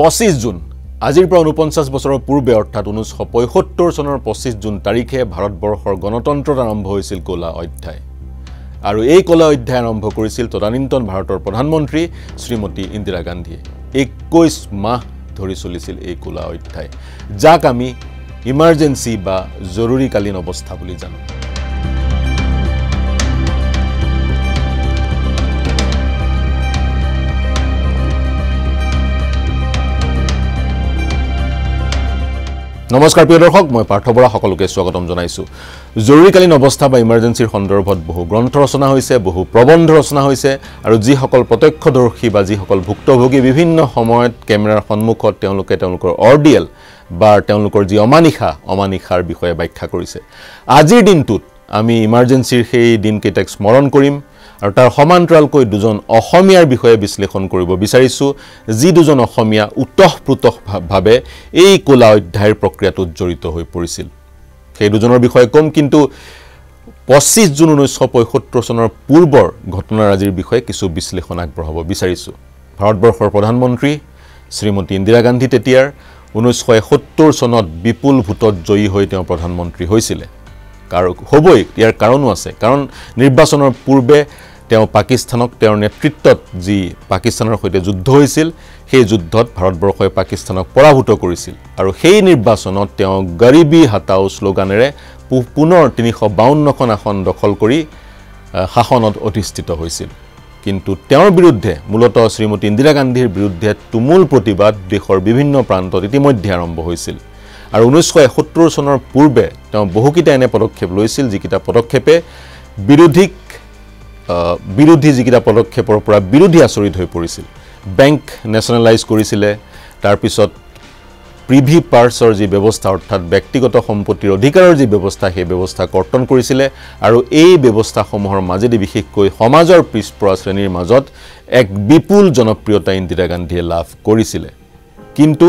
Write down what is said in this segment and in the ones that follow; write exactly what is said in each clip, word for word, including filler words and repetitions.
পঁচিশ জুন আজিৰ পৰা ঊনপঞ্চাশ বছৰৰ পূৰ্বে অৰ্থাৎ ঊনৈশ পঁয়সত্তৰ চনৰ পঁচিশ জুন তাৰিখে ভাৰতবৰ্ষৰ গণতন্ত্ৰত আৰম্ভ হৈছিল কলা অধ্যায় আৰু এই কলা অধ্যায় আৰম্ভ কৰিছিল তদানীন্তন ভাৰতৰ প্ৰধানমন্ত্ৰী শ্ৰীমতী ইন্দিৰা গান্ধীয়ে একৈশ মাহ ধৰি চলিছিল এই কলা অধ্যায় যাক আমি ইমাৰ্জেন্সি বা জৰুৰীকালীন অৱস্থা বুলি জানো নমস্কাৰ প্ৰিয় দৰ্শক মই পাৰ্থ বৰা সকলোকে স্বাগতম জনাইছো জৰুৰীকালীন অৱস্থা বা ইমাৰ্জেন্সিৰ সন্দৰ্ভত বহু গ্ৰন্থ ৰচনা হৈছে বহু প্ৰবন্ধ ৰচনা হৈছে আৰু যি সকল প্ৰত্যক্ষদৰ্শী বা যি সকল ভুক্তভোগী বিভিন্ন সময়ত কেমেৰাৰ সন্মুখত তেওঁলোকে তেওঁলোকৰ অৰডিএল বা তেওঁলোকৰ যি অমানিখা অমানিখাৰ বিষয়ে ব্যাখ্যা কৰিছে আজিৰ দিনটোত আমি ইমাৰ্জেন্সিৰ সেই দিনকেইটাক স্মৰণ কৰিম আৰু তাৰ সমান্তৰালকৈ দুজন অসমীয়াৰ বিষয়ে বিশ্লেষণ কৰিব বিচাৰিছো যি দুজন অসমীয়া উত্তহপ্ৰুতভাৱে এই কলা অধ্যায়ৰ প্ৰক্ৰিয়াটোত জড়িত হৈ পৰিছিল সেই দুজনৰ বিষয়ে কম কিন্তু পঁচিশ জুন ঊনৈশ পঁয়সত্তৰ চনৰ পূৰ্বৰ ঘটনাৰাজিৰ বিষয়ে কিছু বিশ্লেষণ আগবঢ়াব বিচাৰিছো ভাৰতবৰ্ষৰ প্ৰধানমন্ত্ৰী শ্ৰীমতী ইন্দিৰা গান্ধী তেতিয়াৰ ঊনৈশ এসত্তৰ চনত বিপুল ভোটত জয়ী হৈ তেওঁ প্ৰধানমন্ত্ৰী হৈছিল আৰু হ'বই ইয়াৰ কাৰণো আছে কাৰণ নিৰ্বাচনৰ পূৰ্বে তেওঁ পাকিস্তানক তেওঁৰ নেতৃত্বত যি পাকিস্তানৰ সৈতে যুদ্ধ হৈছিল সেই যুদ্ধত ভাৰতবৰ্ষই পাকিস্তানক পৰাভূত কৰিছিল আৰু সেই নিৰ্বাচনত তেওঁ গৰীবী হাটাও স্লোগানেৰে পুনৰ তিনিশ বাৱন্ন খন আসন দখল কৰি শাসনত অধিষ্ঠিত হৈছিল কিন্তু তেওঁৰ বিৰুদ্ধে মূলত শ্ৰীমতী ইন্দিৰা গান্ধীৰ বিৰুদ্ধে তুমুল প্ৰতিবাদ দেশৰ বিভিন্ন প্ৰান্তত ইতিমধ্যে আৰম্ভ হৈছিল আৰু ঊনৈশ এসত্তৰ চনৰ পূৰ্বে তেওঁ বহুকিটা এনে পদক্ষেপ লৈছিল যিকিটা পদক্ষেপে বিৰোধীক বিৰোধী যিকিটা পদক্ষেপৰ পৰা বিৰোধী আচৰিত হৈ পৰিছিল বেংক নেচনেলাইজ কৰিছিলে তাৰ পিছত প্ৰিভি পাৰ্ছৰ যি ব্যৱস্থা অৰ্থাৎ ব্যক্তিগত সম্পত্তিৰ অধিকাৰৰ যি ব্যৱস্থা সেই ব্যৱস্থা কৰ্তন কৰিছিলে আৰু এই ব্যৱস্থাসমূহৰ মাজেদি বিশেষকৈ সমাজৰ পিছপৰা শ্ৰেণীৰ মাজত এক বিপুল জনপ্ৰিয়তা ইন্দিৰা গান্ধীয়ে লাভ কৰিছিলে কিন্তু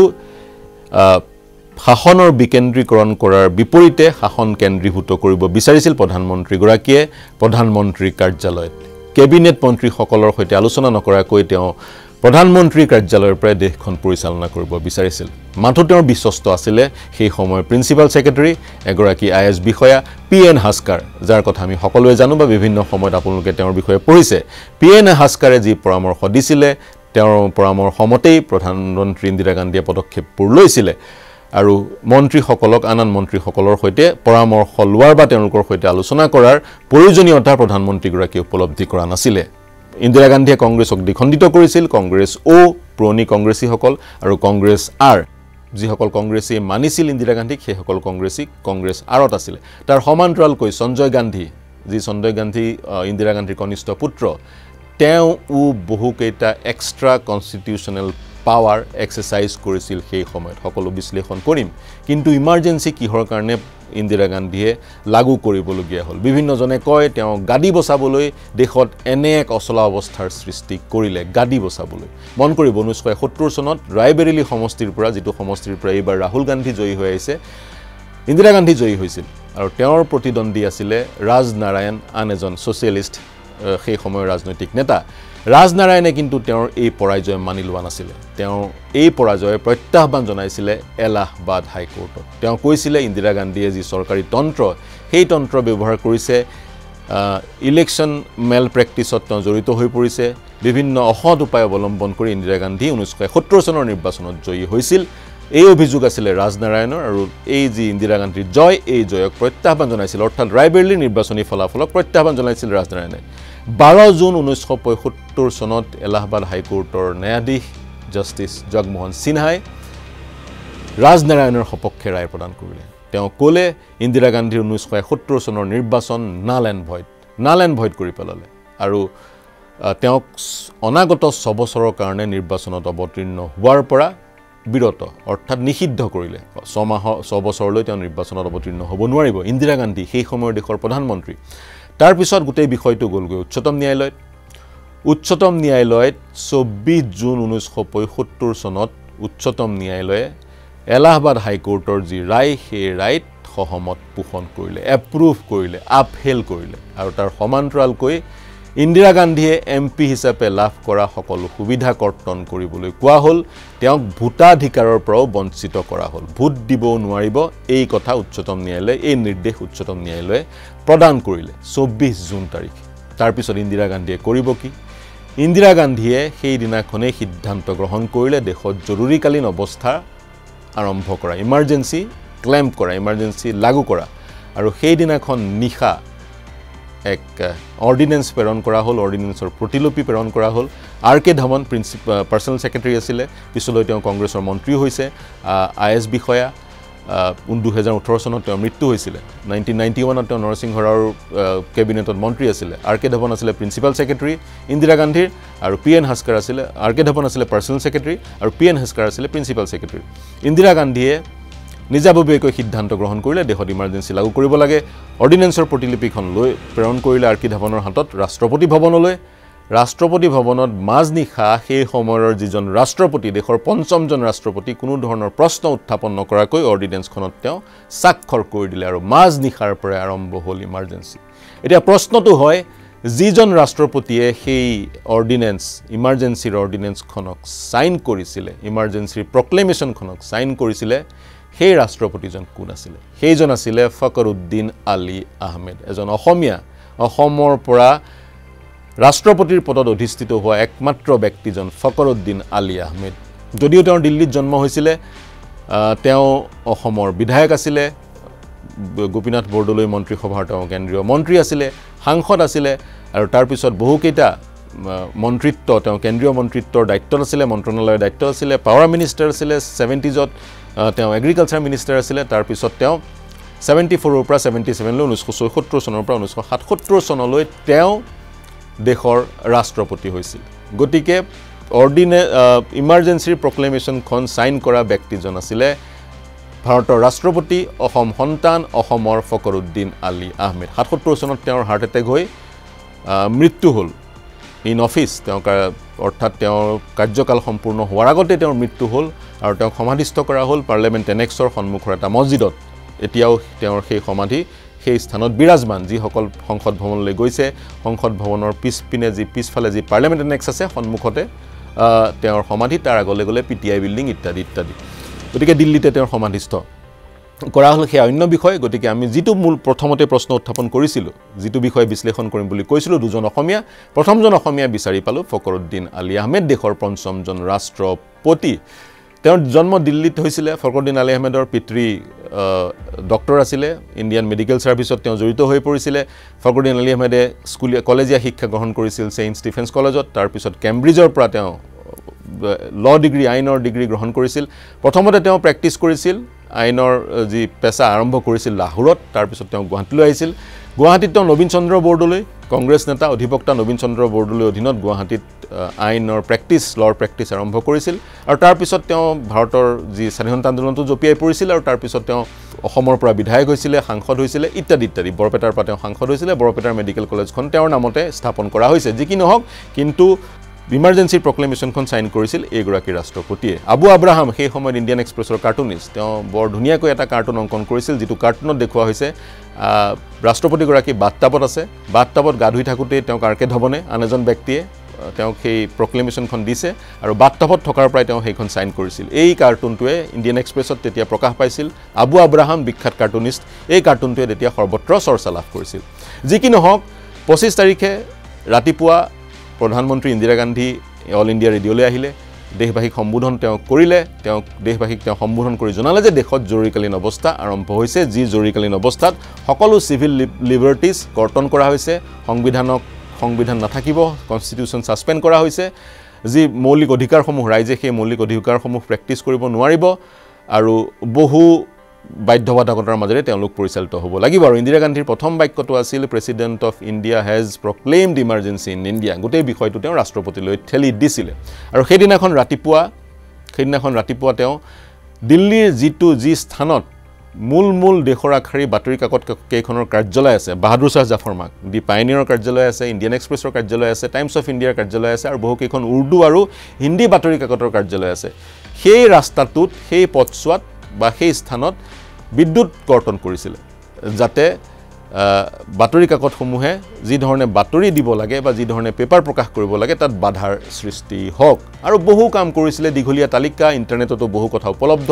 শাসনৰ বিকেন্দ্ৰীকৰণ কৰাৰ বিপৰীতে শাসন কেন্দ্ৰীভূত কৰিব বিচাৰিছিল প্ৰধানমন্ত্ৰী গৰাকীয়ে প্ৰধানমন্ত্ৰীৰ কাৰ্যালয়ত কেবিনেট মন্ত্ৰীসকলৰ সৈতে আলোচনা নকৰাকৈ তেওঁ প্ৰধানমন্ত্ৰীৰ কাৰ্যালয়ৰ পৰা দেশখন পৰিচালনা কৰিব বিচাৰিছিল মাথো তেওঁৰ বিশ্বস্ত আছিল সেই সময়ৰ প্ৰিন্সিপাল সেক্ৰেটাৰী এগৰাকী আইএছ বিষয়া পি এন হাস্কাৰ যাৰ কথা আমি সকলোৱে জানো বা বিভিন্ন সময়ত আপোনালোকে তেওঁৰ বিষয়ে পঢ়িছে পি এন হাস্কাৰে যি পৰামৰ্শ দিছিল তেওঁৰ পৰামৰ্শমতেই প্ৰধানমন্ত্ৰী ইন্দিৰা গান্ধীয়ে পদক্ষেপবোৰ লৈছিল আৰু মন্ত্ৰীসকলক আনন মন্ত্ৰীসকলৰ সৈতে পৰামৰ্শ লোৱাৰ বা তেওঁলোকৰ সৈতে আলোচনা কৰাৰ প্ৰয়োজনীয়তা প্ৰধানমন্ত্ৰী গৰাকীয়ে উপলব্ধি কৰা নাছিল ইন্দিৰা গান্ধীয়ে কংগ্ৰেছক দ্বিখণ্ডিত কৰিছিল কংগ্ৰেছ অ পুৰণি কংগ্ৰেছীসকল আৰু কংগ্ৰেছ আৰ যিসকল কংগ্ৰেছী মানিছিল ইন্দিৰা গান্ধীক সেইসকল কংগ্ৰেছী কংগ্ৰেছ আৰত আছিল তাৰ সমান্তৰালকৈ সঞ্জয় গান্ধী যি সঞ্জয় গান্ধী ইন্দিৰা গান্ধীৰ কনিষ্ঠ পুত্ৰ তেওঁ ও বহুকেইটা এক্সট্ৰা কনষ্টিটিউচনেল পাৱাৰ এক্সাৰচাইজ কৰিছিল সেই সময়ত সকলো বিশ্লেষণ কৰিম কিন্তু ইমাৰ্জেন্সি কিহৰ কাৰণে ইন্দিৰা গান্ধীয়ে লাগু কৰিবলগীয়া হ'ল বিভিন্নজনে কয় তেওঁ গাদী বসাবলৈ দেশত এনে এক অচলা অৱস্থাৰ সৃষ্টি কৰিলে গাদী বসাবলৈ মন কৰিব ঊনৈশ সত্তৰ চনত ৰায়বেৰেলী সমষ্টিৰ পৰা যিটো সমষ্টিৰ পৰা এইবাৰ ৰাহুল গান্ধী জয়ী হৈ আহিছে ইন্দিৰা গান্ধী জয়ী হৈছিল আৰু তেওঁৰ প্ৰতিদ্বন্দ্বী আছিল ৰাজনাৰায়ণ আন এজন ছচিয়েলিষ্ট সেই সময়ৰ ৰাজনৈতিক নেতা ৰাজনাৰায়ণে কিন্তু তেওঁৰ এই পৰাজয় মানি লোৱা নাছিল তেওঁ এই পৰাজয়ে প্ৰত্যাহ্বান জনাইছিল এলাহাবাদ হাইকোৰ্টত তেওঁ কৈছিল ইন্দিৰা গান্ধীয়ে যি চৰকাৰী তন্ত্ৰ সেই তন্ত্ৰ ব্যৱহাৰ কৰিছে ইলেকশ্যন মেল প্ৰেক্টিছত তেওঁ জড়িত হৈ পৰিছে বিভিন্ন অসৎ উপায় অৱলম্বন কৰি ইন্দিৰা গান্ধী ঊনৈশ সত্তৰ চনৰ নিৰ্বাচনত জয়ী হৈছিল এই অভিযোগ আছিল ৰাজনাৰায়ণৰ আৰু এই যি ইন্দিৰা গান্ধীৰ জয় এই জয়ক প্ৰত্যাহ্বান জনাইছিল অৰ্থাৎ ৰায়বেৰেলী নিৰ্বাচনী ফলাফলক প্ৰত্যাহ্বান জনাইছিল ৰাজনাৰায়ণে বাৰ জুন ঊনৈশ পঁয়সত্তৰ চনত এলাহাবাদ হাইকোৰ্টৰ ন্যায়াধীশ জাষ্টিছ জগমোহন সিনহাই ৰাজনাৰায়ণৰ সপক্ষে ৰায় প্ৰদান কৰিলে তেওঁ ক'লে ইন্দিৰা গান্ধীৰ ঊনৈশ সত্তৰ চনৰ নিৰ্বাচন null and void null and void কৰি পেলালে আৰু তেওঁক অনাগত ছবছৰৰ কাৰণে নিৰ্বাচনত অৱতীৰ্ণ হোৱাৰ পৰা বিৰত অৰ্থাৎ নিষিদ্ধ কৰিলে ছমাহ ছবছৰলৈ তেওঁ নিৰ্বাচনত অৱতীৰ্ণ হ'ব নোৱাৰিব ইন্দিৰা গান্ধী সেই সময়ৰ দেশৰ প্ৰধানমন্ত্ৰী তাৰ পিছত গোটেই বিষয়টো গ'লগৈ উচ্চতম ন্যায়ালয়ত উচ্চতম ন্যায়ালয়ত চৌব্বিছ জুন ঊনৈশ পঁয়সত্তৰ চনত উচ্চতম ন্যায়ালয়ে এলাহাবাদ হাইকোৰ্টৰ যি ৰায় সেই ৰায়ত সহমত পোষণ কৰিলে এপ্ৰুভ কৰিলে আপহেল কৰিলে আৰু তাৰ সমান্তৰালকৈ ইন্দিৰা গান্ধীয়ে এমপি হিচাপে লাভ কৰা সকলো সুবিধা কৰ্তন কৰিবলৈ কোৱা হল তেওঁক ভোটাধিকাৰৰ পৰা বঞ্চিত কৰা হল ভোট দিব নোৱাৰিব এই কথা উচ্চতম ন্যায়ালয়ে এই নিৰ্দেশ উচ্চতম ন্যায়ালয়ে প্ৰদান কৰিলে চৌব্বিশ জুন তাৰিখে তাৰ পিছত ইন্দিৰা গান্ধীয়ে কৰিব কি ইন্দিৰা গান্ধীয়ে সেই দিনাখনে সিদ্ধান্ত গ্ৰহণ কৰিলে দেশত জৰুৰীকালীন অৱস্থা আৰম্ভ কৰা ইমাৰ্জেন্সি ক্লেম কৰা ইমাৰ্জেন্সি লাগু কৰা আৰু সেই দিনাখন নিখা এক অৰ্ডিনেন্স প্ৰেৰণ কৰা হল অৰ্ডিনেন্সৰ প্ৰতিলিপি প্ৰেৰণ কৰা হল R K Dhawan principal personal secretary আছিল পিছলৈ তেওঁ কংগ্ৰেছৰ মন্ত্ৰী হৈছে আইএস বিষয়া দুই হাজাৰ ওঠৰ চনত তেওঁ মৃত্যু হৈছিল উনৈশ নব্বৈ ত তেওঁ নৰসিংহ ৰাওৰ কেবিনেটত মন্ত্ৰী আছিল আৰ কে ধমন আছিল প্ৰিন্সিপাল সেক্ৰেটাৰি ইন্দিৰা গান্ধীৰ আৰু পি এন হাস্কাৰ আছিল আৰ কে ধমন আছিল পাৰ্সোনাল সেক্ৰেটাৰি আৰু পি এন হাস্কাৰ আছিল প্ৰিন্সিপাল সেক্ৰেটাৰি ইন্দিৰা গান্ধীয়ে নিজাববীয়াকৈ সিদ্ধান্ত গ্ৰহণ কৰিলে দেশত ইমাৰ্জেন্সি লাগু কৰিব লাগে অৰ্ডিনেন্সৰ প্ৰতিলিপিখন লৈ প্ৰেৰণ কৰিলে আৰ কে ধৱনৰ হাতত ৰাষ্ট্ৰপতি ভৱনলৈ ৰাষ্ট্ৰপতি ভৱনত মাজনিখা সেই সময়ৰ যিজন ৰাষ্ট্ৰপতি দেশৰ পঞ্চমজন ৰাষ্ট্ৰপতি কোনো ধৰণৰ প্ৰশ্ন উত্থাপন নকৰাকৈ অৰ্ডিনেন্সখনত তেওঁ স্বাক্ষৰ কৰি দিলে আৰু মাজনিখাৰ পৰা আৰম্ভ হ'ল ইমাৰ্জেন্সি এতিয়া প্ৰশ্নটো হয় যিজন ৰাষ্ট্ৰপতিয়ে সেই অৰ্ডিনেন্স ইমাৰ্জেন্সিৰ অৰ্ডিনেন্সখনক সাইন কৰিছিল ইমাৰ্জেন্সিৰ প্ৰক্লেমেশনখনক সাইন কৰিছিল সেই ৰাষ্ট্ৰপতিজন কোন আছিল সেইজন আছিল ফখৰুদ্দিন আলী আহমেদ এজন অসমীয়া অসমৰ পৰা ৰাষ্ট্ৰপতিৰ পদত অধিষ্ঠিত হোৱা একমাত্ৰ ব্যক্তিজন ফখৰুদ্দিন আলী আহমেদ যদিও তেওঁ দিল্লীত জন্ম হৈছিল তেওঁ অসমৰ বিধায়ক আছিল গোপীনাথ বৰদলৈ মন্ত্ৰীসভাৰ তেওঁ কেন্দ্ৰীয় মন্ত্ৰী আছিল সাংসদ আছিল আৰু তাৰ পিছত বহুকেইটা মন্ত্ৰীত্ব তেওঁ কেন্দ্ৰীয় মন্ত্ৰীত্বৰ দায়িত্বত আছিল মন্ত্ৰণালয়ৰ দায়িত্ব আছিল পাৱাৰ মিনিষ্টাৰ আছিল সত্তৰজত তেওঁ এগ্ৰিকালচাৰ মিনিষ্টাৰ আছিল তাৰ পিছত তেওঁ চুয়াত্তৰৰ পৰা সাতসত্তৰ লৈ উনৈশ সত্তৰ চনৰ পৰা উনৈশ সাতসত্তৰ চনলৈ তেওঁ দেশৰ ৰাষ্ট্ৰপতি হৈছিল গতিকে অৰ্ডিনে ইমাৰ্জেন্সি প্ৰক্লেমেশন খন সাইন কৰা ব্যক্তিজন আছিল ভাৰতৰ ৰাষ্ট্ৰপতি অসম সন্তান অসমৰ ফখৰুদ্দিন আলী আহমেদ সাতসত্তৰ চনত তেওঁৰ হাৰ্ট এটেক হৈ মৃত্যু হ'ল ইন অফিস তেওঁ অৰ্থাৎ তেওঁৰ কাৰ্যকাল সম্পূৰ্ণ হোৱাৰ আগতে তেওঁৰ মৃত্যু হ'ল আৰু তেওঁ সমাধিস্থ কৰা হ'ল পাৰ্লামেন্ট এনেক্সৰ সন্মুখৰ এটা মছজিদত এতিয়াও তেওঁৰ সেই সমাধি সেই স্থানত বিৰাজমান যি সকল সংসদ ভৱনলৈ গৈছে সংসদ ভৱনৰ পিছপিনে যি পিছফালে যি পাৰ্লামেন্ট এনেক্স আছে সন্মুখতে তেওঁৰ সমাধি তাৰ আগলৈ গ'লে পিটিআই বিল্ডিং ইত্যাদি ইত্যাদি গতিকে দিল্লীতে তেওঁৰ সমাধিস্থ কৰা হ'ল সেই অন্য বিষয় গতিকে আমি যিটো মূল প্ৰথমতে প্ৰশ্ন উত্থাপন কৰিছিল যিটো বিষয় বিশ্লেষণ কৰিম বুলি কৈছিল দুজন অসমীয়া প্ৰথমজন অসমীয়া বিচাৰি পালো ফখৰুদ্দিন আলী আহমেদ দেশৰ পঞ্চমজন ৰাষ্ট্ৰপতি তেওঁৰ জন্ম দিল্লীত হৈছিল ফখৰুদ্দিন আলী আহমেদৰ পিতৃ ডক্টৰ আছিল ইণ্ডিয়ান মেডিকেল সাৰ্ভিসত তেওঁ জড়িত হৈ পৰিছিল ফখৰুদ্দিন আলী আহমেদে স্কুলীয়া কলেজীয়া শিক্ষা গ্ৰহণ কৰিছিল ছেইণ্ট ষ্টিফেন্স কলেজত তাৰ পিছত কেম্ব্ৰিজৰ পৰা তেওঁ ল ডিগ্ৰী আইনৰ ডিগ্ৰী গ্ৰহণ কৰিছিল প্ৰথমতে তেওঁ প্ৰেক্টিছ কৰিছিল আইনৰ যি পেছা আৰম্ভ কৰিছিল লাহোৰত তাৰ পিছত তেওঁ গুৱাহাটীলৈ আহিছিল গুৱাহাটীত তেওঁ নবীন চন্দ্ৰ বৰদলৈ কংগ্ৰেছ নেতা অধিবক্তা নবীন চন্দ্ৰ বৰদলৈৰ অধীনত গুৱাহাটীত আইনৰ প্ৰেক্টিছ লৰ প্ৰেক্টিছ আৰম্ভ কৰিছিল আৰু তাৰ পিছত তেওঁ ভাৰতৰ যি স্বাধীনতা আন্দোলনটো জপিয়াই পৰিছিল আৰু তাৰ পিছত তেওঁ অসমৰ পৰা বিধায়ক হৈছিল সাংসদ হৈছিল ইত্যাদি ইত্যাদি বৰপেটাৰ পৰা তেওঁ সাংসদ হৈছিল বৰপেটাৰ মেডিকেল কলেজখন তেওঁৰ নামতে স্থাপন কৰা হৈছে যি কি নহওক কিন্তু ইমাৰ্জেন্সি প্ৰক্লেমেশনখন সাইন কৰিছিল এইগৰাকী ৰাষ্ট্ৰপতিয়ে আবু আব্ৰাহাম সেই সময়ত ইণ্ডিয়ান এক্সপ্ৰেছৰ কাৰ্টুনিষ্ট তেওঁ বৰ ধুনীয়াকৈ এটা কাৰ্টুন অংকন কৰিছিল যিটো কাৰ্টুনত দেখুওৱা হৈছে ৰাষ্ট্ৰপতিগৰাকী বাথটাবত আছে বাথটাবত গা ধুই থাকোঁতে তেওঁ আৰ কে ধৱনে আন এজন ব্যক্তিয়ে তেওঁ সেই প্ৰক্লেমেশনখন দিছে আৰু বাথটাবত থকাৰ পৰাই তেওঁ সেইখন সাইন কৰিছিল এই কাৰ্টুনটোৱে ইণ্ডিয়ান এক্সপ্ৰেছত তেতিয়া প্ৰকাশ পাইছিল আবু আব্ৰাহাম বিখ্যাত কাৰ্টুনিষ্ট এই কাৰ্টুনটোৱে তেতিয়া সৰ্বত্ৰ চৰ্চা লাভ কৰিছিল যি কি নহওক পঁচিছ তাৰিখে ৰাতিপুৱা প্ৰধানমন্ত্ৰী ইন্দিৰা গান্ধী অল ইন্ডিয়া ৰেডিঅ'লৈ আহিলে দেশবাসীক সম্বোধন তেওঁ কৰিলে তেওঁ দেশবাসীক তেওঁ সম্বোধন কৰি জনালে যে দেশত জৰুৰীকালীন অৱস্থা আৰম্ভ হৈছে যি জৰুৰীকালীন অৱস্থাত সকলো সিভিল লিবাৰ্টিজ কৰ্তন কৰা হৈছে সংবিধানক সংবিধান নাথাকিব কনষ্টিটিউশন সাসপেন্ড কৰা হৈছে যি মৌলিক অধিকাৰসমূহ ৰাইজে সেই মৌলিক অধিকাৰসমূহ প্ৰেক্টিছ কৰিব নোৱাৰিব আৰু বহু বাধ্যবাধকতাৰ মাজেৰে তেওঁলোক পৰিচালিত হ'ব লাগিব আৰু ইন্দিৰা গান্ধীৰ প্ৰথম বাক্যটো আছিল president of India has proclaimed emergency in India গোটেই বিষয়টো তেওঁ ৰাষ্ট্ৰপতিলৈ ঠেলি দিছিল আৰু সেইদিনাখন ৰাতিপুৱা সেইদিনাখন ৰাতিপুৱা তেওঁ দিল্লীৰ যিটো যি স্থানত মূল মূল দেশৰ আখাৰী বাতৰি কাকত কেইখনৰ কাৰ্যালয় আছে বাহাদুৰ শাহ জাফৰ মাৰ্গ দি পাইনিয়ৰৰ কাৰ্যালয় আছে ইণ্ডিয়ান এক্সপ্ৰেছৰ কাৰ্যালয় আছে টাইমছ অফ ইণ্ডিয়াৰ কাৰ্যালয় আছে আৰু বহুকেইখন উৰ্দু আৰু হিন্দী বাতৰি কাকতৰ কাৰ্যালয় আছে সেই ৰাস্তাটোত সেই পথছোৱাত বা সেই স্থানত বিদ্যুৎ কৰ্তন কৰিছিল যাতে বাতৰি কাকত সমূহে যি ধৰণে বাতৰি দিব লাগে বা যি ধৰণে পেপাৰ প্ৰকাশ কৰিব লাগে তাত বাধাৰ সৃষ্টি হওক আৰু বহু কাম কৰিছিলে দিঘলীয়া তালিকা ইন্টাৰনেটতো বহু কথা উপলব্ধ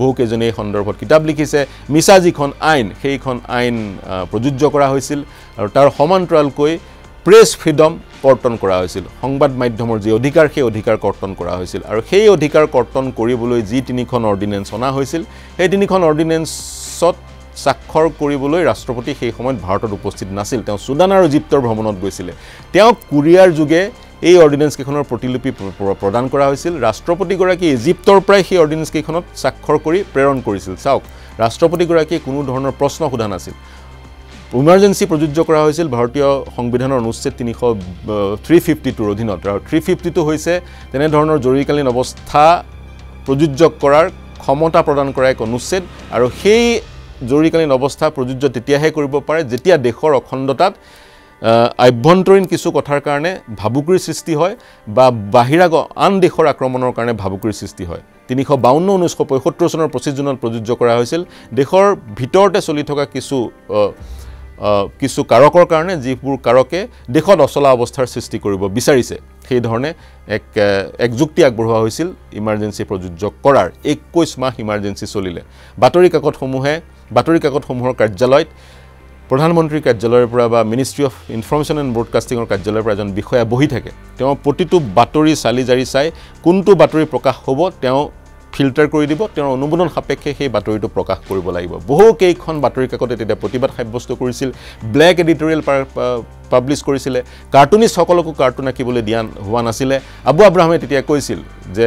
বহু কেজনে সন্দৰ্ভত কিতাপ লিখিছে মিছাজিখন আইন সেইখন আইন প্ৰযোজ্য কৰা হৈছিল আৰু তাৰ সমান্তৰালকৈ প্ৰেছ ফ্ৰীডম কৰ্তন কৰা হৈছিল সংবাদ মাধ্যমৰ যি অধিকাৰ সেই অধিকাৰ কৰ্তন কৰা হৈছিল আৰু সেই অধিকাৰ কৰ্তন কৰিবলৈ যি তিনিখন অৰ্ডিনেন্স অনা হৈছিল সেই তিনিখন অৰ্ডিনেন্সত সাক্ষৰ কৰিবলৈ ৰাষ্ট্ৰপতি সেই সময়ত ভাৰতত উপস্থিত নাছিল তেওঁ সুদান আৰু ইজিপ্তৰ ভ্ৰমণত গৈছিল তেওঁ কুৰিয়াৰ যোগে এই অৰ্ডিনেন্স কেখনৰ প্ৰতিলিপি প্ৰদান কৰা হৈছিল ৰাষ্ট্ৰপতি গৰাকী ইজিপ্তৰ প্ৰায় সেই অৰ্ডিনেন্স কেখনত সাক্ষৰ কৰি প্ৰেৰণ কৰিছিল চাওক ৰাষ্ট্ৰপতি গৰাকী কোনো ধৰণৰ প্ৰশ্ন সোধা নাছিল ইমাৰ্জেন্সি প্ৰযোজ্য কৰা হৈছিল ভাৰতীয় সংবিধানৰ অনুচ্ছেদ তিনিশ তিনিশ বাৱন্ন ৰ অধীনত আৰু তিনিশ বাৱন্ন টো হৈছে তেনে ধৰণৰ জৰুৰীকালীন অৱস্থা প্ৰযোজ্য কৰাৰ ক্ষমতা প্ৰদান কৰা এক অনুচ্ছেদ আৰু সেই জৰুৰীকালীন অৱস্থা প্ৰযোজ্য তেতিয়াহে কৰিব পাৰে যেতিয়া দেশৰ অখণ্ডতাত আভ্যন্তৰীণ কিছু কথাৰ কাৰণে ভাবুকিৰ সৃষ্টি হয় বা বাহিৰাগ আন দেশৰ আক্ৰমণৰ কাৰণে ভাবুকিৰ সৃষ্টি হয় তিনিশ বাৱন্ন চনৰ পঁচিছ জুনত প্ৰযোজ্য কৰা হৈছিল দেশৰ ভিতৰতে চলি থকা কিছু কিছু কাৰকৰ কাৰণে যিবোৰ কাৰকে দেশত অচলা অৱস্থাৰ সৃষ্টি কৰিব বিচাৰিছে সেই ধৰণে এক এক যুক্তি আগবঢ়োৱা হৈছিল ইমাৰ্জেন্সি প্ৰযোজ্য কৰাৰ একৈশ মাহ ইমাৰ্জেন্সি চলিলে বাতৰি কাকত সমূহে বাতৰি কাকত সমূহৰ কাৰ্যালয়ত প্ৰধানমন্ত্ৰীৰ কাৰ্যালয়ৰ পৰা বা মিনিষ্ট্ৰী অফ ইনফৰমেশ্যন এণ্ড ব্ৰডকাষ্টিঙৰ কাৰ্যালয়ৰ পৰা এজন বিষয়া বহি থাকে তেওঁ প্ৰতিটো বাতৰি চালি জাৰি চাই কোনটো বাতৰি প্ৰকাশ হ'ব তেওঁ ফিল্টাৰ কৰি দিব তেওঁৰ অনুমোদন সাপেক্ষে সেই বাতৰিটো প্ৰকাশ কৰিব লাগিব বহু কেইখন বাতৰি কাকতে তেতিয়া প্ৰতিবাদ সাব্যস্ত কৰিছিল ব্লেক এডিটৰিয়েল পাব্লিছ কৰিছিলে কাৰ্টুনিষ্টসকলকো কাৰ্টুন আঁকিবলৈ দিয়া হোৱা নাছিলে আবু আব্ৰাহামে তেতিয়া কৈছিল যে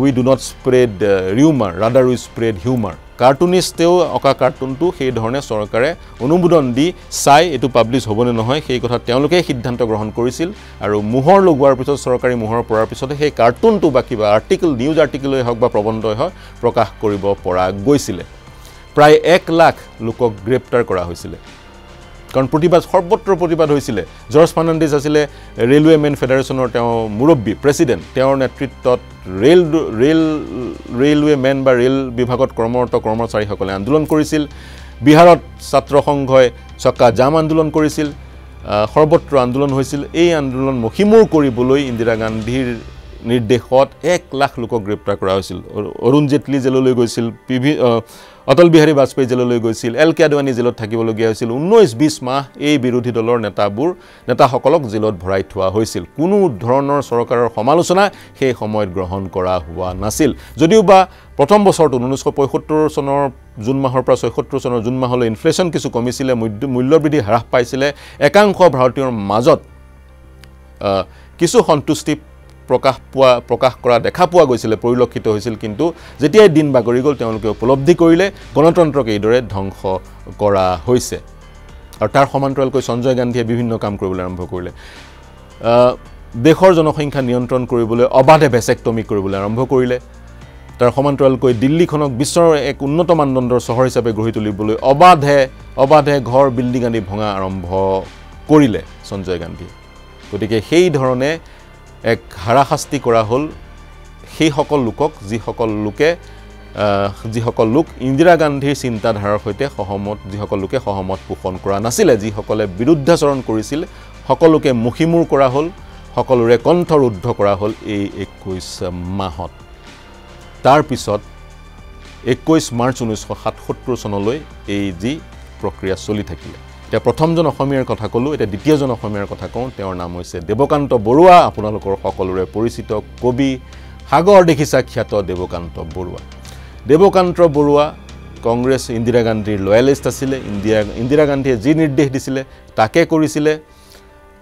we do not spread rumour rather we spread humour কাৰ্টুনিষ্টেও অকা কাৰ্টুনটো সেই ধৰণে চৰকাৰে অনুমোদন দি চাই এইটো পাব্লিছ হ'বনে নহয় সেই কথা তেওঁলোকে সিদ্ধান্ত গ্ৰহণ কৰিছিল আৰু মোহৰ লগোৱাৰ পিছত চৰকাৰী মোহৰ পৰাৰ পিছত সেই কাৰ্টুনটো বা কিবা আৰ্টিকল নিউজ আৰ্টিকলই হওক বা প্ৰবন্ধই হওক প্ৰকাশ কৰিব পৰা গৈছিল প্ৰায় এক লাখ লোকক গ্ৰেপ্তাৰ কৰা হৈছিল কাৰণ প্ৰতিবাদ সৰ্বত্ৰ প্ৰতিবাদ হৈছিল জৰ্জ ফাৰ্ণাণ্ডেজ আছিল ৰেলৱে মেন ফেডাৰেচনৰ তেওঁ মুৰব্বী প্ৰেসিডেণ্ট তেওঁৰ নেতৃত্বত ৰেল ৰেল ৰেলৱে মেন বা ৰেল বিভাগত কৰ্মৰত কৰ্মচাৰীসকলে আন্দোলন কৰিছিল বিহাৰত ছাত্ৰ সংঘই চক্কা জাম আন্দোলন কৰিছিল সৰ্বত্ৰ আন্দোলন হৈছিল এই আন্দোলন মখিমুৰ কৰিবলৈ ইন্দিৰা গান্ধীৰ নিৰ্দেশত এক লাখ লোকক গ্ৰেপ্তাৰ কৰা হৈছিল অৰুণ জেটলী জেললৈ গৈছিল পিভি Atal Bihari Bajpayee জেললৈ গৈছিল এল কে আদৱানী জেলত থাকিবলগীয়া হৈছিল ঊনৈশ বিশ মাহ এই বিৰোধী দলৰ নেতাবোৰ নেতাসকলক জেলত ভৰাই থোৱা হৈছিল কোনো ধৰণৰ সৰকাৰৰ সমালোচনা সেই সময়ত গ্ৰহণ কৰা হোৱা নাছিল যদিওবা প্ৰথম বছৰটো ঊনৈশ পঁয়সত্তৰ চনৰ জুন মাহৰ পৰা ছয়সত্তৰ চনৰ জুন মাহলৈ ইনফ্লেচন কিছু কমিছিল মূল্যবৃদ্ধি হ্ৰাস পাইছিল একাংশ ভাৰতীয়ৰ মাজত কিছু সন্তুষ্টি প্ৰকাশ পোৱা প্ৰকাশ কৰা দেখা পোৱা গৈছিল পৰিলক্ষিত হৈছিল কিন্তু যেতিয়া দিন বাগৰি গল তেওঁলোকে উপলব্ধি কৰিলে গণতন্ত্ৰক এইদৰে ধ্বংস কৰা হৈছে আৰু তাৰ সমান্তৰালকৈ সঞ্জয় গান্ধীয়ে বিভিন্ন কাম কৰিবলৈ আৰম্ভ কৰিলে দেশৰ জনসংখ্যা নিয়ন্ত্ৰণ কৰিবলৈ অবাধে ভেসেক্টমি কৰিবলৈ আৰম্ভ কৰিলে তাৰ সমান্তৰালকৈ দিল্লীখনক বিশ্বৰ এক উন্নত মানদণ্ডৰ চহৰ হিচাপে গঢ়ি তুলিবলৈ অবাধে অবাধে ঘৰ বিল্ডিং আদি ভঙা আৰম্ভ কৰিলে সঞ্জয় গান্ধী গতিকে সেই ধৰণে এক হাৰাশাস্তি কৰা হল সেই সকল লোকক যি সকল লোকে যি সকল লোক ইন্দিৰা গান্ধীৰ চিন্তাধাৰাৰ সৈতে সহমত যি সকল লোকে সহমত পোষণ কৰা নাছিল যি সকলে বিৰুদ্ধাচৰণ কৰিছিল সকলোকে মুখিমুৰ কৰা হল সকলোৰে কণ্ঠ ৰুদ্ধ কৰা হল এই একৈশ মাহত তাৰ পিছত একৈশ মাৰ্চ ঊনৈশ সাতসত্তৰ চনলৈ এই যি প্ৰক্ৰিয়া চলি থাকিলে এতিয়া প্ৰথমজন অসমীয়াৰ কথা ক'লো এতিয়া দ্বিতীয়জন অসমীয়াৰ কথা কওঁ তেওঁৰ নাম হৈছে দেবকান্ত বৰুৱা আপোনালোকৰ সকলোৰে পৰিচিত কবি সাগৰ দেখিছা খ্যাত দেবকান্ত বৰুৱা দেবকান্ত বৰুৱা কংগ্ৰেছ ইন্দিৰা গান্ধীৰ লয়ালিষ্ট আছিল ইন্দিৰা ইন্দিৰা গান্ধীয়ে যি নিৰ্দেশ দিছিল তাকে কৰিছিল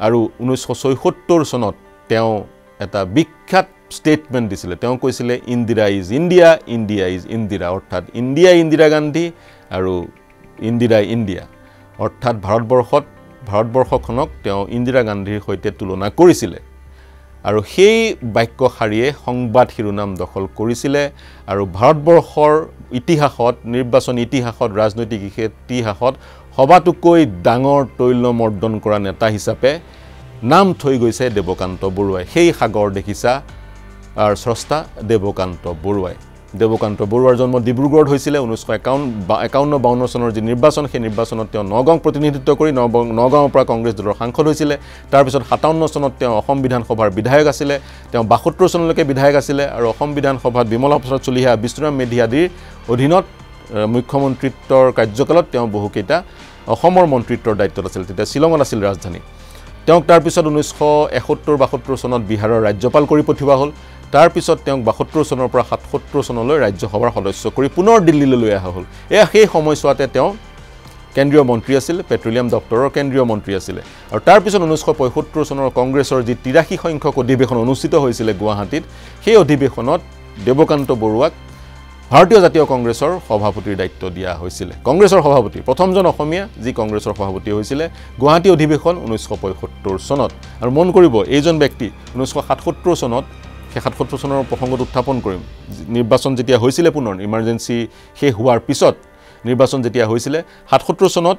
আৰু ঊনৈশ ছয়সত্তৰ চনত তেওঁ এটা বিখ্যাত ষ্টেটমেণ্ট দিছিল তেওঁ কৈছিল Indira is India India is Indira অৰ্থাৎ ইন্দিৰা ইন্দিৰা গান্ধী আৰু ইন্দিৰা ইণ্ডিয়া অৰ্থাৎ ভাৰতবৰ্ষত ভাৰতবৰ্ষখনক তেওঁ ইন্দিৰা গান্ধীৰ সৈতে তুলনা কৰিছিল আৰু সেই বাক্যশাৰীয়ে সংবাদ শিৰোনাম দখল কৰিছিল আৰু ভাৰতবৰ্ষৰ ইতিহাসত নিৰ্বাচন ইতিহাসত ৰাজনৈতিক ইতিহাসত সবাতোকৈ ডাঙৰ তৈলমৰ্দন কৰা নেতা হিচাপে নাম থৈ গৈছে দেবকান্ত বৰুৱাই সেই সাগৰ দেখিছাৰ স্ৰষ্টা দেবকান্ত বৰুৱাই Debkanto Boruar জন্ম ডিব্ৰুগড়ত হৈছিল nineteen fifty-one fifty-two চনৰ যে নিৰ্বাচন সেই নিৰ্বাচনত তেওঁ নগাঁও প্ৰতিনিধিত্ব কৰি নগাঁওৰ পৰা কংগ্ৰেছ দলৰ সাংসদ হৈছিল তাৰ পিছত fifty-seven চনত তেওঁ অসম বিধানসভাৰ বিধায়ক আছিল তেওঁ seventy-two চনলৈকে বিধায়ক আছিল আৰু অসম বিধানসভাত বিমল প্ৰসাদ চলিহা বিষ্ণুৰাম মেধিয়াদিৰ অধীনত মুখ্যমন্ত্ৰীত্বৰ কাৰ্যকালত তেওঁ বহুকেইটা অসমৰ মন্ত্ৰীত্বৰ দায়িত্বত আছিল তেতিয়া শ্ৰীলংগত আছিল ৰাজধানী তেওঁ তাৰ পিছত nineteen seventy-one seventy-two চনত বিহাৰৰ ৰাজ্যপাল কৰি পঠিওৱা হ'ল তাৰ পিছত তেওঁক seventy-two চনৰ পৰা seventy-seven চনলৈ ৰাজ্যসভাৰ সদস্য কৰি পুনৰ দিল্লীলৈ লৈ আহা হ'ল এয়া সেই সময়ছোৱাতে তেওঁ কেন্দ্ৰীয় মন্ত্ৰী আছিল পেট্ৰলিয়াম দপ্তৰৰ কেন্দ্ৰীয় মন্ত্ৰী আছিল আৰু তাৰ পিছত nineteen seventy-five চনৰ কংগ্ৰেছৰ যি eighty-three সংখ্যক অধিৱেশন অনুষ্ঠিত হৈছিল গুৱাহাটীত সেই অধিৱেশনত দেবকান্ত বৰুৱাক ভাৰতীয় জাতীয় কংগ্ৰেছৰ সভাপতিৰ দায়িত্ব দিয়া হৈছিল কংগ্ৰেছৰ সভাপতি প্ৰথমজন অসমীয়া যি কংগ্ৰেছৰ সভাপতি হৈছিল গুৱাহাটী অধিৱেশন nineteen seventy-five চনত আৰু মন কৰিব এইজন ব্যক্তি nineteen seventy-seven চনত nineteen seventy-seven চনৰ প্ৰসংগত উত্থাপন কৰিম নিৰ্বাচন যেতিয়া হৈছিল পুনৰ ইমাৰ্জেন্সি হে হোৱাৰ পিছত নিৰ্বাচন যেতিয়া হৈছিল seventy-seven চনত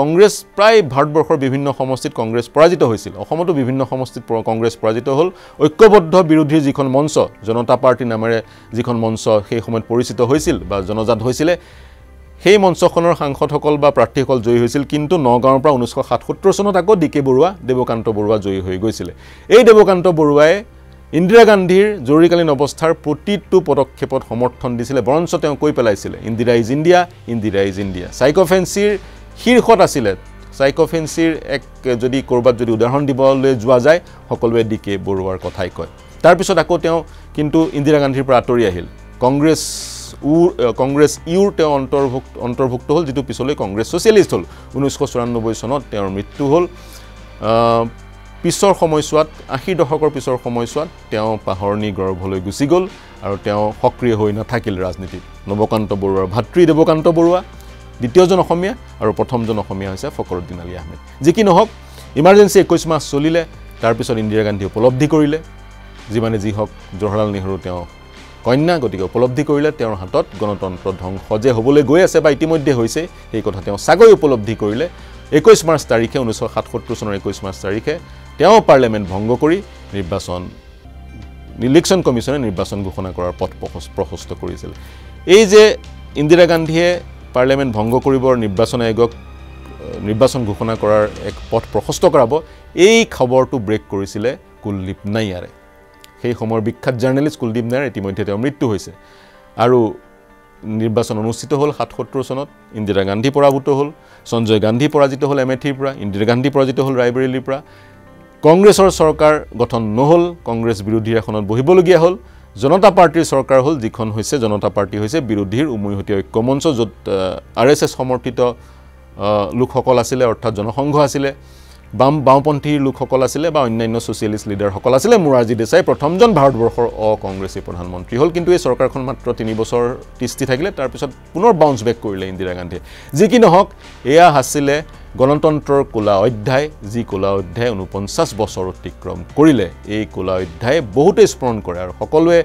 কংগ্ৰেছ প্ৰায় ভাৰতবৰ্ষৰ বিভিন্ন সমষ্টিত কংগ্ৰেছ পৰাজিত হৈছিল অসমতো বিভিন্ন সমষ্টিত কংগ্ৰেছ পৰাজিত হ'ল ঐক্যবদ্ধ বিৰোধী যিখন মঞ্চ জনতা পাৰ্টি নামেৰে যিখন মঞ্চ সেই সময়ত পৰিচিত হৈছিল বা জনজাত হৈছিল সেই মঞ্চখনৰ সাংসদসকল বা প্ৰাৰ্থীসকল জয়ী হৈছিল কিন্তু নগাঁৱৰ পৰা nineteen seventy-seven চনত আকৌ ডি কে বৰুৱা দেবকান্ত বৰুৱা জয়ী হৈ গৈছিল এই দেবকান্ত বৰুৱাই Indira Gandhi, Jorikali Nobostar, Putit to Podokepot Homorton Disile, Bronzot and Koipelaisile, Indira is India, Indira is India. Psychofensir, Hir Hotasilet, Psychofensir, Ek Jodi Korba Judu, the Hondibol, Juazai, Hokolwe D K Barua Kotaiko. Tarpisot Akoteo, Kinto, Indira Gandhi Pratoria Hill. Congress U Congress Urte on Torvuk on Torvuk to hold the two Pisole Congress Socialist Hole, Unuscosan Noboisonot, Termit to hold. Pisor Homoiswat, Ahido Hokor Pisor Homoiswat, Teo Pahorni Gorbolo Gusigol, or Teo Hokri Hoinatakil Rasniti, Debkanto Borua, Bhatri Debkanto Borua, Ditiojon Homia, or Potomjon Homia, Fakhruddin Ali Ahmed. Zikino Hok, Emergency Kusma Solile, Tarpison Indira Gandhi Polobdicorile, Zimanezi Hok, Joral Nihuruteo, Koina, Gotico Polobdicorile, Teo Hatot, Gonoton Prodhong, Hoje Hobole Goyase by Timothy de Hose, Ekoteo Sago Polobdicorile, Ecos Mars Tarike, Unuso Hatford Tuson Ecos Mars Tarike. তেওঁ parliament ভঙ্গ কৰি নিৰ্বাচন election কমিশনে নিৰ্বাচন ঘোষণা কৰাৰ পথ প্ৰশস্ত কৰিছিল এই যে ইন্দিৰা গান্ধীয়ে পাৰ্লামেন্ট ভঙ্গ কৰিবৰ নিৰ্বাচন আয়োগক নিৰ্বাচন ঘোষণা কৰাৰ এক পথ প্ৰশস্ত কৰাব এই খবৰটো ব্ৰেক কৰিছিল কুলদীপ নায়াৰে সেই সময়ৰ বিখ্যাত জাৰ্নালিস্ট কুলদীপ নায়াৰ ইতিমধ্যে তেওঁ মৃত্যু হৈছে আৰু নিৰ্বাচন অনুষ্ঠিত হল seventy-seven চনত ইন্দিৰা গান্ধী পৰাভূত হল সঞ্জয় গান্ধী পৰাজিত হল এমেথিৰ পৰা ইন্দিৰা গান্ধী পৰাজিত হল ৰায়বৰেলীৰ পৰা কংগ্ৰেছৰ সৰকাৰ গঠন নহল কংগ্ৰেছ বিৰোধী এখনত বহিবলগিয়া হল জনতা পাৰ্টিৰ সৰকাৰ হল যিখন হৈছে জনতা পাৰ্টি হৈছে বিৰোধীৰ উমৈহতীয়া ঐক্য মঞ্চ যত আৰএসএস সমৰ্থিত লোকসকল আছিল অৰ্থাৎ জনসংঘ আছিল বাম বামপন্থী লোকসকল আছিল বা অন্যান্য সোশ্যালিস্ট লিডাৰসকল আছিল মুৰাৰজী দেশাই প্ৰথমজন ভাৰতবৰ্ষৰ অ কংগ্ৰেছী প্ৰধানমন্ত্ৰী হল কিন্তু এই সৰকাৰখন মাত্ৰ three বছৰ তিষ্টি থাকিলে তাৰ পিছত পুনৰ বাউন্স বেক কৰিলে ইন্দিৰা গান্ধী যি কি নহওক এয়া হাসিলে গণতন্ত্ৰৰ কোলা অধ্যায় যি কোলা অধ্যায় forty-nine বছৰ অতিক্ৰম কৰিলে এই কোলা অধ্যায় বহুতে স্মৰণ কৰে আৰু সকলোৱে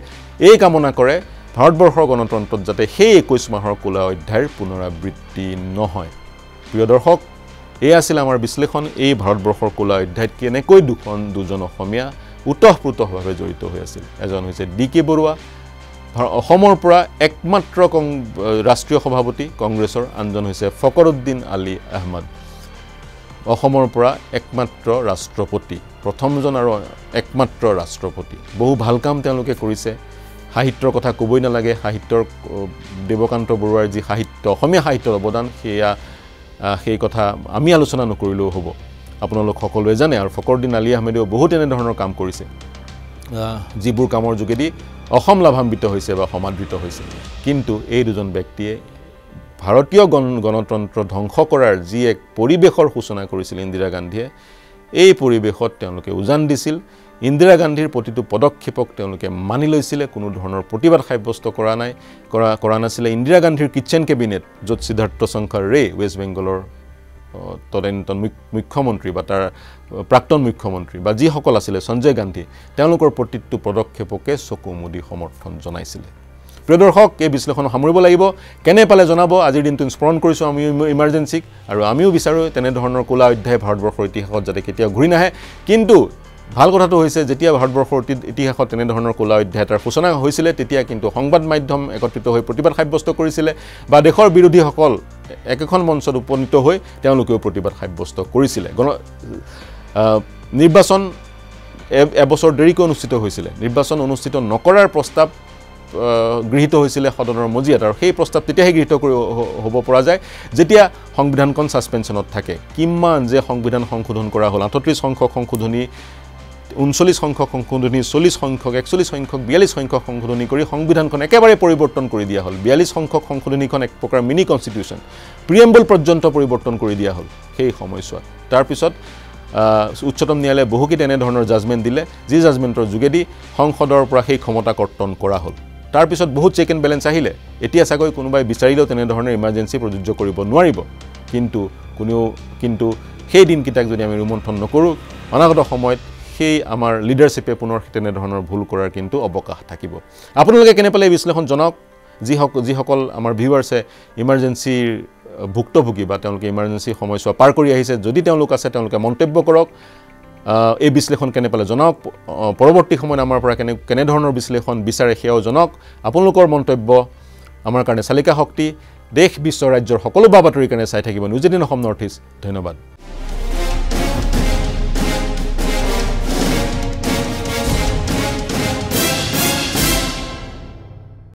এই কামনা কৰে ভাৰতবৰ্ষৰ গণতন্ত্ৰত যাতে সেই twenty-one মাহৰ কোলা অধ্যায়ৰ পুনৰাবৃত্তি নহয় প্ৰিয় দৰ্শক এই আছিল আমাৰ বিশ্লেষণ এই ভাৰতবৰ্ষৰ কোলা অধ্যায়ত কেনেকৈ দুখন দুজন অসমীয়া উতঃপূতভাৱে জড়িত হৈ আছিল এজন হৈছে ডি কে বৰুৱা অসমৰ পৰা একমাত্ৰ ৰাষ্ট্ৰীয় সভাপতি কংগ্ৰেছৰ আনজন হৈছে ফখৰুদ্দিন আলী আহমেদ অসমৰ পৰা একমাত্ৰ ৰাষ্ট্ৰপতি প্ৰথমজন আৰু একমাত্ৰ ৰাষ্ট্ৰপতি বহু ভাল কাম তেওঁলোকে কৰিছে সাহিত্যৰ কথা কবই না লাগে সাহিত্যৰ দেবকান্ত বৰুৱাৰ যি সাহিত্য অসমীয়া সাহিত্যৰ অৱদান সেয়া সেই কথা আমি আলোচনা নকৰিলেও হ'ব আপোনালোক সকলোৱে জানে আৰু ফখৰুদ্দিন আলী আহমেদেও বহুত এনে ধৰণৰ কাম কৰিছে যিবোৰ কামৰ যোগেদি অসম লাভাম্বিত হৈছে বা সমাদৃত হৈছে কিন্তু এই দুজন ব্যক্তিয়ে ভাৰতীয় গণতন্ত্ৰ ধ্বংস কৰাৰ যি এক পৰিবেশৰ সূচনা কৰিছিল ইন্দিৰা গান্ধীয়ে এই পৰিবেশত তেওঁলোকে উজান দিছিল ইন্দিৰা গান্ধীৰ প্ৰতিটো পদক্ষেপক তেওঁলোকে মানি লৈছিল কোনো ধৰণৰ প্ৰতিবাদ সাব্যস্ত কৰা নাই কৰা কৰা নাছিল ইন্দিৰা গান্ধীৰ কিচেন কেবিনেট যত সিদ্ধাৰ্থ শংকৰ ৰে ওয়েস্ট বেংগলৰ তদন্তন মুখ্যমন্ত্ৰী বা তাৰ প্ৰাক্তন মুখ্যমন্ত্ৰী বা যি সকল আছিল সঞ্জয় গান্ধী তেওঁলোকৰ প্ৰতিটো পদক্ষেপকে চকু মুদি সমৰ্থন জনাইছিল প্ৰিয় দৰ্শক এই বিশ্লেষণ সামৰিব লাগিব কেনে পালে জনাব আজিৰ দিনটো স্মৰণ কৰিছো আমি ইমাৰ্জেন্সিক আৰু আমিও বিচাৰো তেনে ধৰণৰ কোলা অধ্যায় ভাৰতবৰ্ষৰ ইতিহাসত যাতে কেতিয়া ঘূৰি নাহে কিন্তু ভাল কথাটো হৈছে যেতিয়া ভাৰতবৰ্ষৰ ইতিহাসত তেনে ধৰণৰ কলা অধ্যায়ৰ সূচনা হৈছিল তেতিয়া কিন্তু সংবাদ মাধ্যম একত্ৰিত হৈ প্ৰতিবাদ সাব্যস্ত কৰিছিল বা দেশৰ বিৰোধী সকল একেখন মঞ্চত উপনীত হৈ তেওঁলোকেও প্ৰতিবাদ সাব্যস্ত কৰিছিল নিৰ্বাচন এবছৰ দেৰিকৈ অনুষ্ঠিত হৈছিল নিৰ্বাচন অনুষ্ঠিত নকৰাৰ প্ৰস্তাৱ গৃহীত হৈছিল সদনৰ মজিয়াত আৰু সেই প্ৰস্তাৱ তেতিয়াহে গৃহীত হ'ব পৰা যায় যেতিয়া সংবিধানখন সাসপেনচনত থাকে কিমান যে সংবিধান সংশোধন কৰা হ'ল আঠত্ৰিশ সংখ্যক সংশোধনী ঊনচল্লিশ সংখ্যক সংশোধনী চল্লিশ সংখ্যক একচল্লিশ সংখ্যক বিয়াল্লিশ সংখ্যক সংশোধনী কৰি সংবিধানখন একেবাৰে পৰিৱৰ্তন কৰি দিয়া হ'ল বিয়াল্লিশ সংখ্যক সংশোধনীখন এক প্ৰকাৰ মিনি কনস্টিটিউশন প্ৰিএম্বল পৰ্যন্ত পৰিৱৰ্তন কৰি দিয়া হ'ল সেই সময়ছোৱাত তাৰ পিছত উচ্চতম ন্যায়ালয়ে বহু কেনে ধৰণৰ জাজমেন্ট দিলে যি জাজমেন্টৰ যোগেদি সংসদৰ পৰা সেই ক্ষমতা কৰ্তন কৰা হ'ল তাৰ পিছত বহুত চেক এণ্ড বেলেন্স আহিলে এতিয়া সাগৈ কোনোবাই বিচাৰিলেও তেনে ধৰণৰ ইমাৰ্জেন্সি প্ৰযোজ্য কৰিব নোৱাৰিব কিন্তু কোনেও কিন্তু সেই দিনকিটাক যদি আমি ৰুমন্থন নকৰোঁ অনাগত সময়ত সেই আমাৰ লিডাৰশ্বিপে পুনৰ তেনে ধৰণৰ ভুল কৰাৰ কিন্তু অবকাশ থাকিব আপোনালোকে কেনে পালে বিশ্লেষণ জনক যি হক যি হকল আমাৰ ভিউয়াৰছে ইমাৰ্জেন্সি ভুক্তভোগী বা তেওঁলোকে ইমাৰ্জেন্সি সময়ছোৱা পাৰ কৰি আহিছে যদি তেওঁলোক আছে তেওঁলোকে মন্তব্য কৰক এই বিশ্লেষণ কেনে পালে জনক পৰৱৰ্তী সময়ত আমাৰ পৰা কেনে কেনে ধৰণৰ বিশ্লেষণ বিচাৰে হেও জনক আপোনালোকৰ মন্তব্য আমাৰ কাৰণে চালিকা শক্তি দেশ বিশ্ব ৰাজ্যৰ সকলো বাতৰিৰ কাৰণে চাই থাকিব news eighteen Assam north east ধন্যবাদ